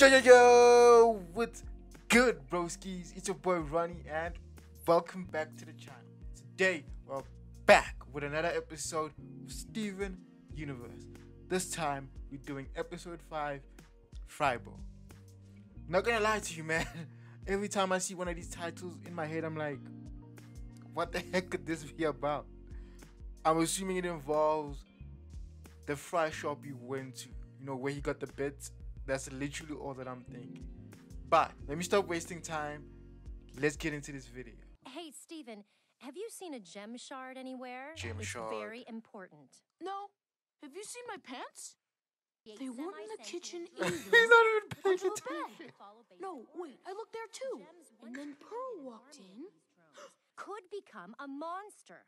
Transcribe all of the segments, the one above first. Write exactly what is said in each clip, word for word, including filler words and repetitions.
Yo, yo, yo, what's good, broskies? It's your boy Ronnie, and welcome back to the channel. Today, we're back with another episode of Steven Universe. This time, we're doing episode five, Frybo. Not gonna lie to you, man. Every time I see one of these titles in my head, I'm like, what the heck could this be about? I'm assuming it involves the fry shop you went to, you know, where he got the bits. That's literally all that I'm thinking. But let me stop wasting time. Let's get into this video. Hey, Steven, have you seen a gem shard anywhere? Gem it's shard. Very important. No. Have you seen my pants? They weren't in the kitchen either. He's not even paying attention. No, wait, I looked there too. And then Pearl walked in. Could become a monster.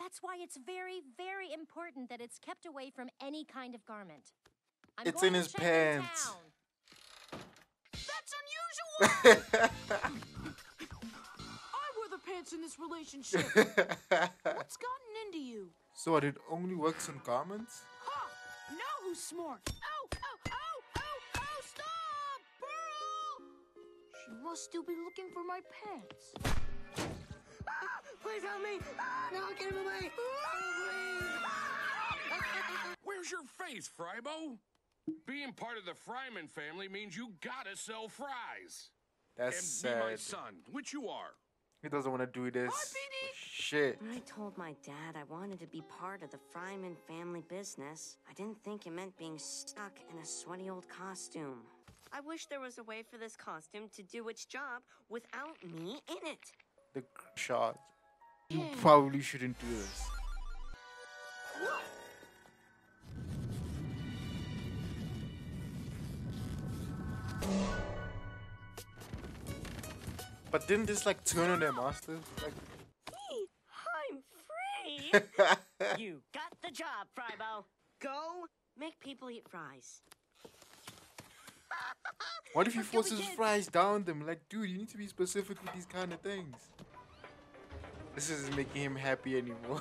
That's why it's very, very important that it's kept away from any kind of garment. I'm it's in his pants. That's unusual. I wore the pants in this relationship. What's gotten into you? So it only works on garments? Ha! Huh, now who's smart? Oh, oh, oh, oh, oh, stop! Pearl! She must still be looking for my pants. Ah, please help me! Ah, no, get him away! Ah, please! Where's your face, Frybo? Being part of the Fryman family means you gotta sell fries. That's and sad. Be my son, which you are. He doesn't want to do this. Hi, shit. When I told my dad I wanted to be part of the Fryman family business, I didn't think it meant being stuck in a sweaty old costume. I wish there was a way for this costume to do its job without me in it. The shot. You yeah. probably shouldn't do this. What? But didn't this like turn on their masters? Like... Hey, I'm free! You got the job, Frybo. Go make people eat fries. What if he forces fries down them? Like, dude, you need to be specific with these kind of things. This isn't making him happy anymore.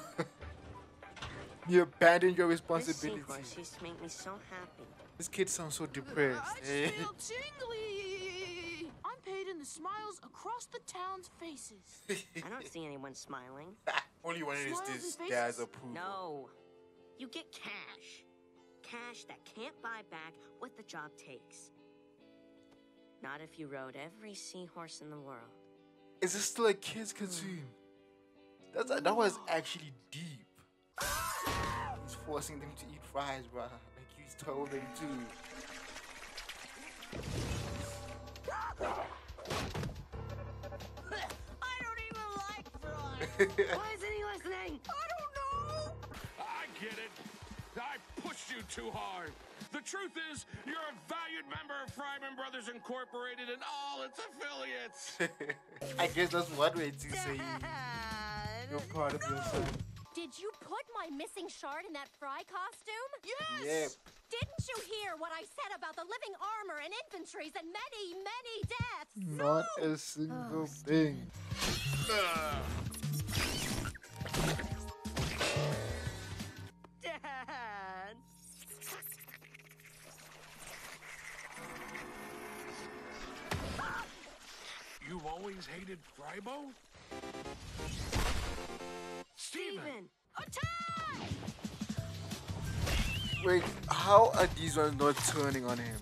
You abandoned your responsibilities. This used to make me so happy. This kid sounds so depressed. I just feel tingly. I'm paid in the smiles across the town's faces. I don't see anyone smiling. All you want is this dad's approval. No. You get cash. Cash that can't buy back what the job takes. Not if you rode every seahorse in the world. Is this still a kid's cartoon? That's a, that was actually deep. He's forcing them to eat fries, bro. Like he's told them to. I don't even like fries. Why isn't he listening? I don't know. I get it. I pushed you too hard. The truth is, you're a valued member of Fryman Brothers Incorporated and all its affiliates. I guess that's one way to say you're part of no. yourself. Did you put my missing shard in that fry costume? Yes! Yep. Didn't you hear what I said about the living armor and infantries and many, many deaths? Not no. a single oh, thing. Dad! You've always hated Frybo? Steven! Attack! Wait, how are these ones not turning on him?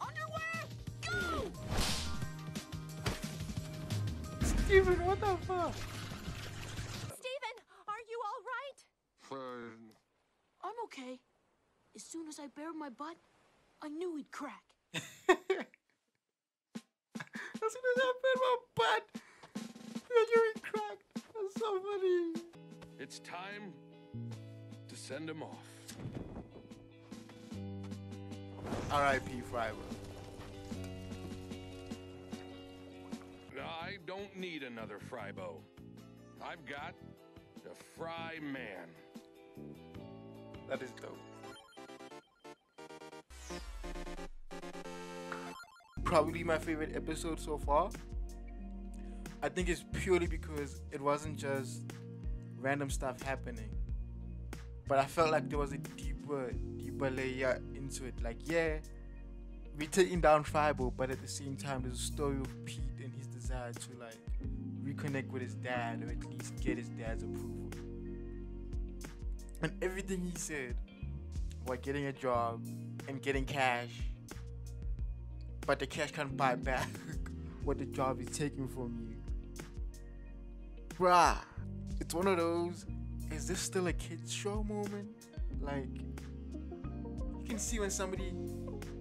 Underwear, go! Steven, what the fuck? Steven, are you alright? Fine. I'm okay. As soon as I bared my butt, I knew he'd crack. As soon as I bared my butt! Cracked for somebody. It's time to send him off. R I P Frybo. I don't need another Frybo. I've got the Fry Man. That is dope. Probably my favorite episode so far. I think it's purely because it wasn't just random stuff happening, but I felt like there was a deeper, deeper layer in into it. Like, yeah, we're taking down Fireball, but at the same time, there's a story of Pete and his desire to, like, reconnect with his dad, or at least get his dad's approval. And everything he said, like getting a job and getting cash, but the cash can't buy back what the job is taking from you. Bruh, it's one of those, is this still a kid's show moment? Like, you can see when somebody,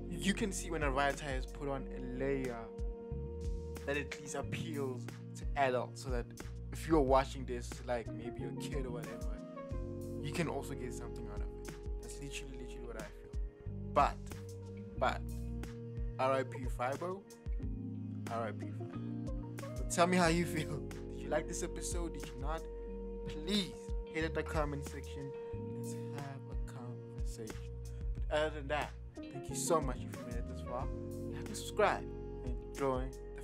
you can see when a writer has put on a layer that at least appeals to adults, so that if you're watching this, like maybe a kid or whatever, you can also get something out of it. That's literally, literally what I feel. But, but, R I P Frybo, R I P Frybo. But tell me how you feel. Did you like this episode? Did you not? Please hit at the comment section. Let's have a conversation. But other than that, thank you so much if you made it this far. Like and subscribe and join the